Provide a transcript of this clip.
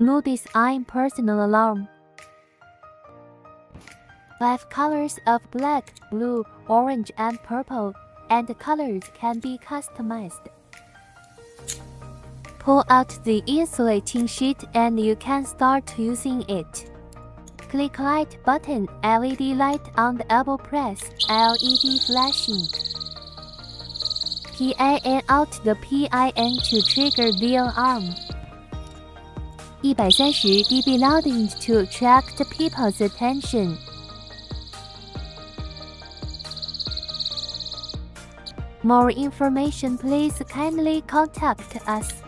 No design personal alarm. 5 colors of black, blue, orange and purple, and the colors can be customized. Pull out the insulating sheet and you can start using it. Click light button, LED light on the elbow press, LED flashing. PIN out the PIN to trigger the alarm. 130 dB louding to attract people's attention. More information, please kindly contact us.